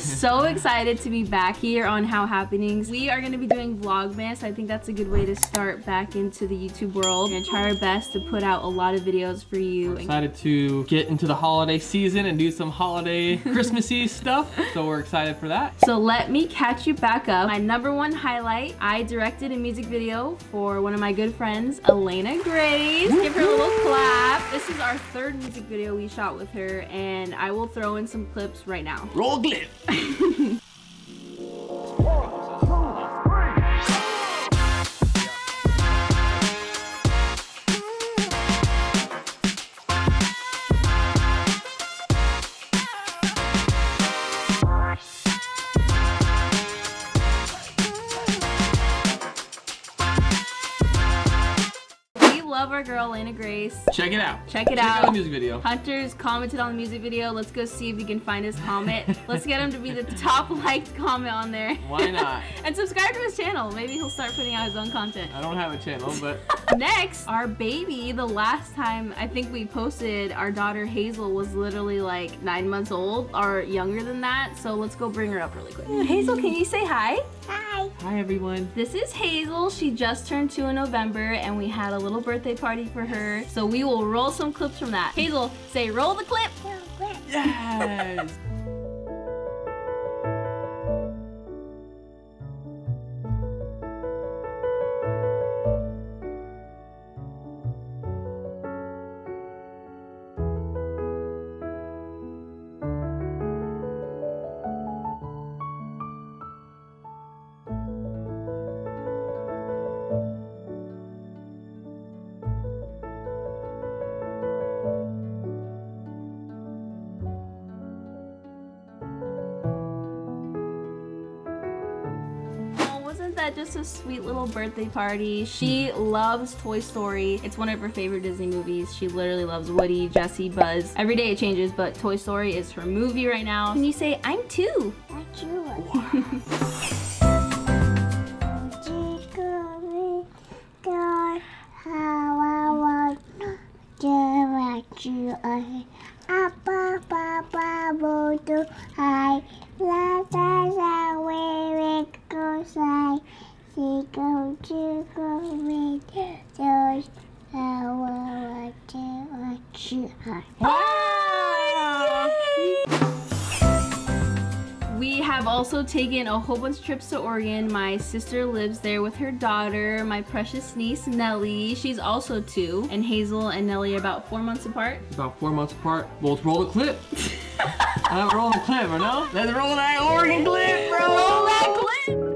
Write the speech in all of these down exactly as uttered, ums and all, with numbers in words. so excited to be back here on How Happenings. We are going to be doing Vlogmas. I think that's a good way to start back into the YouTube world. We're going to try our best to put out a lot of videos for you. We're excited to get into the holiday season and do some holiday Christmassy stuff. So we're excited for that. So let me catch you back up. My number one highlight, I directed a music video for one of my good friends, Alayna Grace. Give her a little clap. This is our third music video we shot with her, and I will throw in some clips right now. Roll clip! Love our girl Alayna Grace. Check it out. Check it Check out. out the music video. Hunters commented on the music video. Let's go see if we can find his comment. Let's get him to be the top liked comment on there. Why not? And subscribe to his channel. Maybe he'll start putting out his own content. I don't have a channel, but next, our baby. The last time I think we posted, our daughter Hazel was literally like nine months old or younger than that. So let's go bring her up really quick. Mm-hmm. Hazel, can you say hi? Hi. Hi everyone. This is Hazel. She just turned two in November, and we had a little birthday party for her, so we will roll some clips from that. Hazel, say roll the clip. Roll clip. Yes. Just a sweet little birthday party. She loves Toy Story. It's one of her favorite Disney movies. She literally loves Woody, Jessie, Buzz. Every day it changes, but Toy Story is her movie right now. Can you say, I'm two? I'm two. We have also taken a whole bunch of trips to Oregon. My sister lives there with her daughter, my precious niece, Nellie. She's also two, and Hazel and Nellie are about four months apart. About four months apart. Well, let's roll the clip. I'm rolling the clip, or no? Let's roll that Oregon clip, bro! Roll that clip!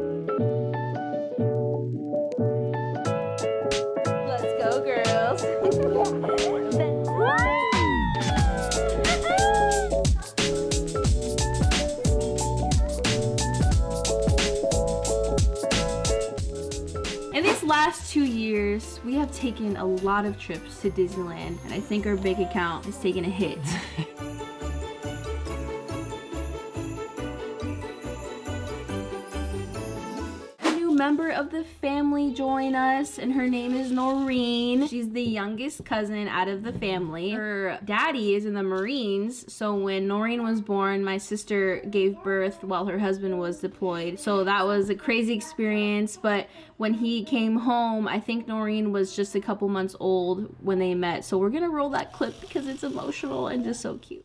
Last two years, we have taken a lot of trips to Disneyland, and I think our bank account has taken a hit. Member of the family join us, and her name is Noreen. She's the youngest cousin out of the family. Her daddy is in the Marines, so when Noreen was born, my sister gave birth while her husband was deployed. So that was a crazy experience, but when he came home, I think Noreen was just a couple months old when they met. So we're gonna roll that clip because it's emotional and just so cute.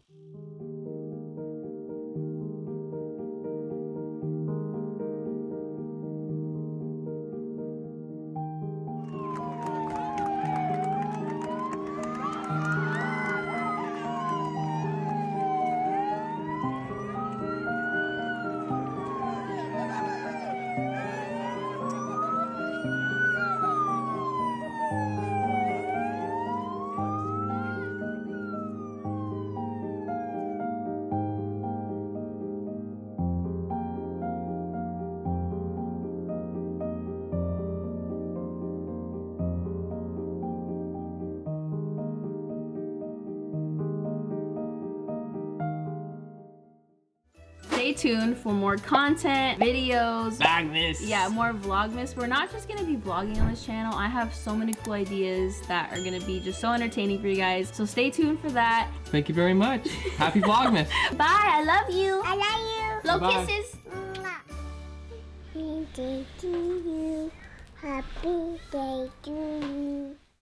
Stay tuned for more content, videos, Vlogmas. Yeah, more Vlogmas. We're not just gonna be vlogging on this channel. I have so many cool ideas that are gonna be just so entertaining for you guys. So stay tuned for that. Thank you very much. Happy Vlogmas. Bye. I love you. I love you. Blow Bye. Kisses. Happy day to you. Happy day to